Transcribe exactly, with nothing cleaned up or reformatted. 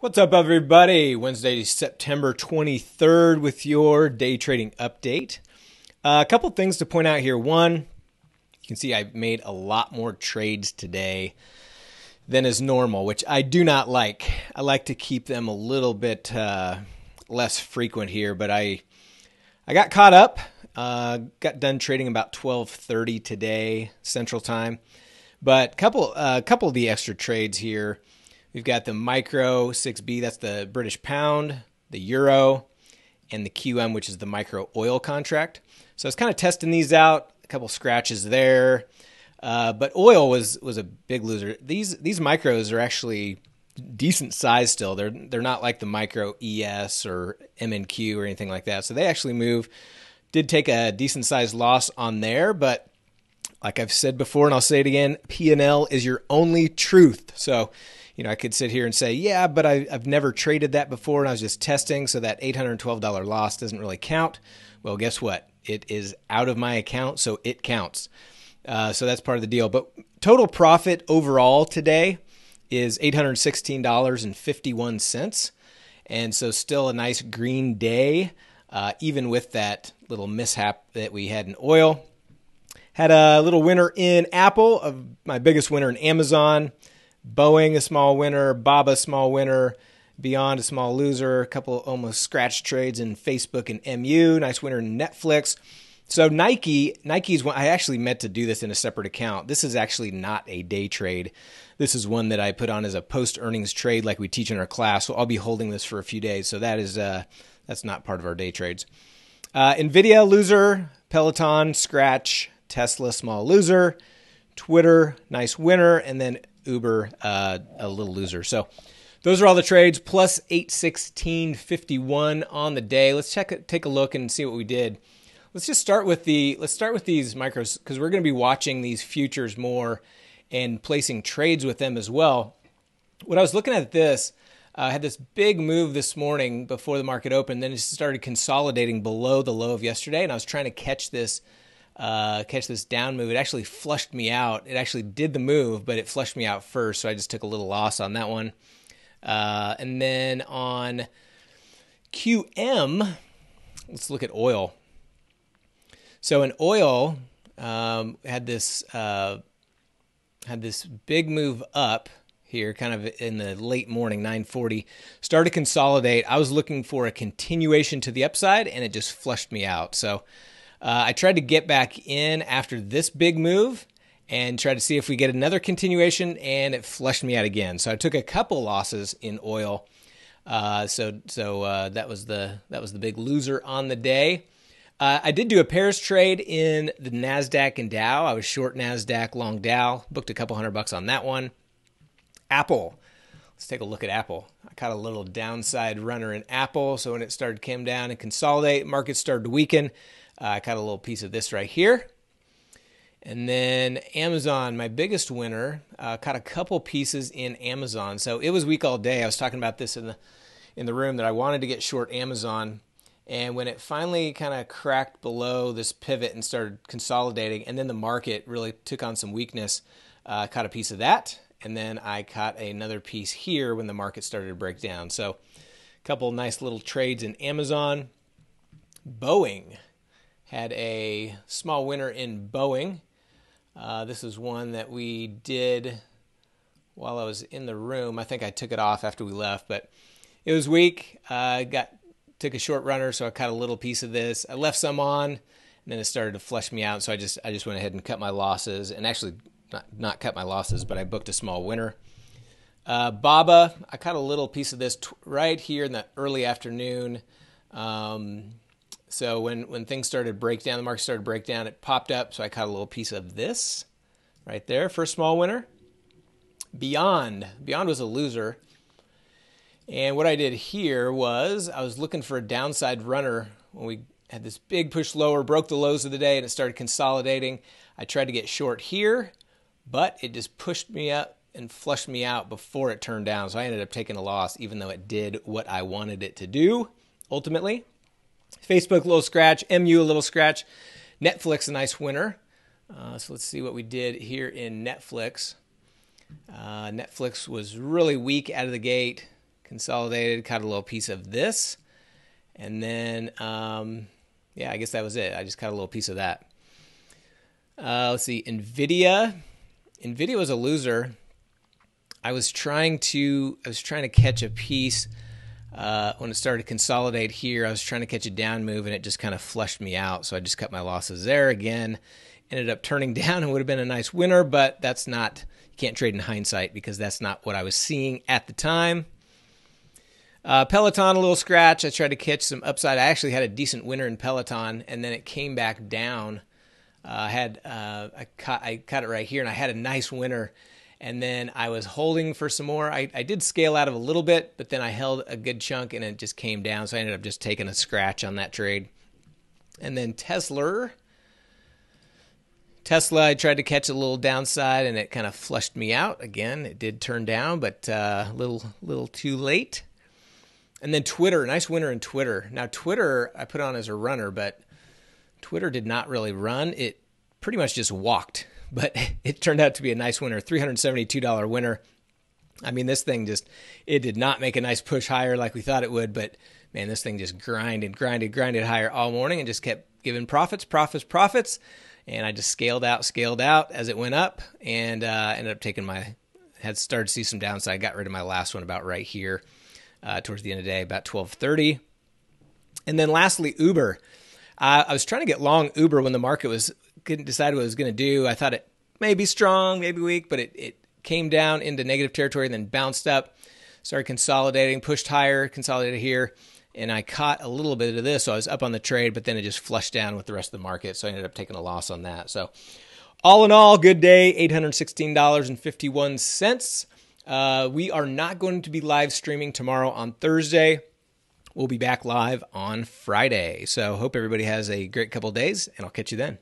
What's up, everybody? Wednesday, September twenty-third with your day trading update. Uh, a couple things to point out here. One, you can see I made a lot more trades today than is normal, which I do not like. I like to keep them a little bit uh, less frequent here, but I I got caught up. Uh, got done trading about twelve thirty today, Central Time. But a couple, uh, couple of the extra trades here. We've got the micro six B, that's the British pound, the euro, and the Q M, which is the micro oil contract. So I was kind of testing these out, a couple scratches there, uh, but oil was was a big loser. These these micros are actually decent size still. They're they're not like the micro E S or M N Q or anything like that. So they actually move. Did take a decent size loss on there, but like I've said before, and I'll say it again, P and L is your only truth. So, you know, I could sit here and say, yeah, but I, I've never traded that before, and I was just testing, so that eight hundred twelve dollar loss doesn't really count. Well, guess what? It is out of my account, so it counts. Uh, so that's part of the deal. But total profit overall today is eight hundred sixteen dollars and fifty-one cents, and so still a nice green day, uh, even with that little mishap that we had in oil. Had a little winner in Apple, uh, my biggest winner in Amazon, Boeing a small winner, Baba a small winner, Beyond a small loser, a couple almost scratch trades in Facebook and M U, nice winner in Netflix. So Nike, Nike's one, I actually meant to do this in a separate account. This is actually not a day trade. This is one that I put on as a post-earnings trade like we teach in our class, so I'll be holding this for a few days. So that is uh, that's not part of our day trades. Uh, NVIDIA, loser, Peloton, scratch, Tesla, small loser, Twitter, nice winner, and then Uber, uh, a little loser. So those are all the trades, plus eight sixteen fifty-one on the day. Let's check, take a look and see what we did. Let's just start with the, let's start with these micros, because we're going to be watching these futures more and placing trades with them as well. When I was looking at this, uh, I had this big move this morning before the market opened, then it started consolidating below the low of yesterday, and I was trying to catch this Uh, catch this down move. It actually flushed me out. It actually did the move, but it flushed me out first, so I just took a little loss on that one. Uh, and then on Q M, let's look at oil. So in oil, um, had this uh, had this big move up here, kind of in the late morning, nine forty. Started to consolidate. I was looking for a continuation to the upside, and it just flushed me out. So Uh, I tried to get back in after this big move and tried to see if we get another continuation, and it flushed me out again. So I took a couple losses in oil. Uh, so so uh, that was the that was the big loser on the day. Uh, I did do a pairs trade in the NASDAQ and Dow. I was short NASDAQ, long Dow. Booked a couple hundred bucks on that one. Apple. Let's take a look at Apple. I caught a little downside runner in Apple. So when it started to come down and consolidate, markets started to weaken. I uh, got a little piece of this right here. And then Amazon, my biggest winner, uh, caught a couple pieces in Amazon. So it was weak all day. I was talking about this in the in the room that I wanted to get short Amazon. And when it finally kind of cracked below this pivot and started consolidating, and then the market really took on some weakness, uh, caught a piece of that. And then I caught another piece here when the market started to break down. So a couple nice little trades in Amazon. Boeing. Had a small winner in Boeing. Uh, this is one that we did while I was in the room. I think I took it off after we left, but it was weak. I uh, got took a short runner, so I caught a little piece of this. I left some on, and then it started to flush me out, so I just I just went ahead and cut my losses, and actually not, not cut my losses, but I booked a small winner. Uh, Baba, I caught a little piece of this t right here in the early afternoon. Um, So when, when things started to break down, the market started to break down, it popped up. So I caught a little piece of this right there for a small winner. Beyond. Beyond was a loser. And what I did here was I was looking for a downside runner when we had this big push lower, broke the lows of the day, and it started consolidating. I tried to get short here, but it just pushed me up and flushed me out before it turned down. So I ended up taking a loss, even though it did what I wanted it to do, ultimately. Facebook, a little scratch. M U, a little scratch. Netflix, a nice winner. Uh, so let's see what we did here in Netflix. Uh, Netflix was really weak out of the gate. Consolidated, caught a little piece of this. And then, um, yeah, I guess that was it. I just caught a little piece of that. Uh, let's see, NVIDIA. NVIDIA was a loser. I was trying to, I was trying to catch a piece uh, when it started to consolidate here. I was trying to catch a down move, and it just kind of flushed me out. So I just cut my losses there again. Ended up turning down and would have been a nice winner, but that's not, you can't trade in hindsight because that's not what I was seeing at the time. Uh, Peloton, a little scratch. I tried to catch some upside. I actually had a decent winner in Peloton, and then it came back down. Uh, I had uh, I, caught, I caught it right here, and I had a nice winner. And then I was holding for some more. I, I did scale out of a little bit, but then I held a good chunk, and it just came down. So I ended up just taking a scratch on that trade. And then Tesla. Tesla, I tried to catch a little downside, and it kind of flushed me out. Again, it did turn down, but uh, a little, little too late. And then Twitter, nice winner in Twitter. Now, Twitter I put on as a runner, but Twitter did not really run. It pretty much just walked, but it turned out to be a nice winner, three hundred seventy-two dollar winner. I mean, this thing just, it did not make a nice push higher like we thought it would, but man, this thing just grinded, grinded, grinded higher all morning and just kept giving profits, profits, profits. And I just scaled out, scaled out as it went up, and uh, ended up taking my, had started to see some downside. I got rid of my last one about right here. Uh, towards the end of the day, about twelve thirty. And then lastly, Uber. Uh, I was trying to get long Uber when the market was couldn't decide what it was going to do. I thought it may be strong, maybe weak, but it, it came down into negative territory and then bounced up, started consolidating, pushed higher, consolidated here, and I caught a little bit of this, so I was up on the trade, but then it just flushed down with the rest of the market, so I ended up taking a loss on that. So all in all, good day, eight hundred sixteen dollars and fifty-one cents. Uh, we are not going to be live streaming tomorrow on Thursday. We'll be back live on Friday. So hope everybody has a great couple of days, and I'll catch you then.